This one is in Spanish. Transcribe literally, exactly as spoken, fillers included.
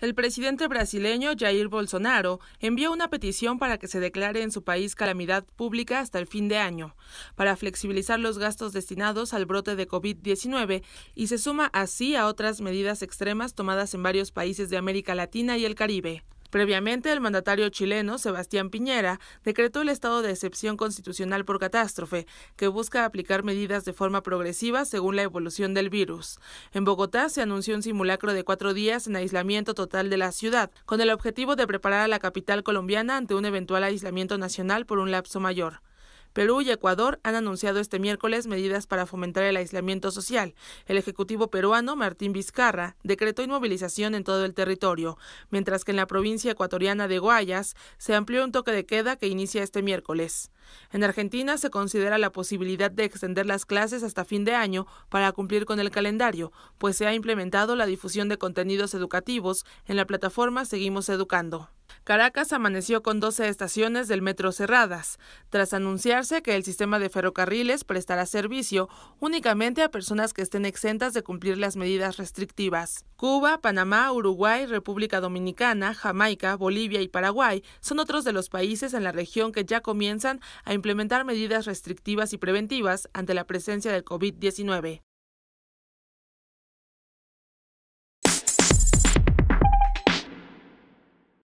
El presidente brasileño Jair Bolsonaro envió una petición para que se declare en su país calamidad pública hasta el fin de año, para flexibilizar los gastos destinados al brote de COVID diecinueve, y se suma así a otras medidas extremas tomadas en varios países de América Latina y el Caribe. Previamente, el mandatario chileno, Sebastián Piñera, decretó el estado de excepción constitucional por catástrofe, que busca aplicar medidas de forma progresiva según la evolución del virus. En Bogotá se anunció un simulacro de cuatro días en aislamiento total de la ciudad, con el objetivo de preparar a la capital colombiana ante un eventual aislamiento nacional por un lapso mayor. Perú y Ecuador han anunciado este miércoles medidas para fomentar el aislamiento social. El ejecutivo peruano, Martín Vizcarra, decretó inmovilización en todo el territorio, mientras que en la provincia ecuatoriana de Guayas se amplió un toque de queda que inicia este miércoles. En Argentina se considera la posibilidad de extender las clases hasta fin de año para cumplir con el calendario, pues se ha implementado la difusión de contenidos educativos en la plataforma Seguimos Educando. Caracas amaneció con doce estaciones del metro cerradas, tras anunciarse que el sistema de ferrocarriles prestará servicio únicamente a personas que estén exentas de cumplir las medidas restrictivas. Cuba, Panamá, Uruguay, República Dominicana, Jamaica, Bolivia y Paraguay son otros de los países en la región que ya comienzan a implementar medidas restrictivas y preventivas ante la presencia del COVID diecinueve.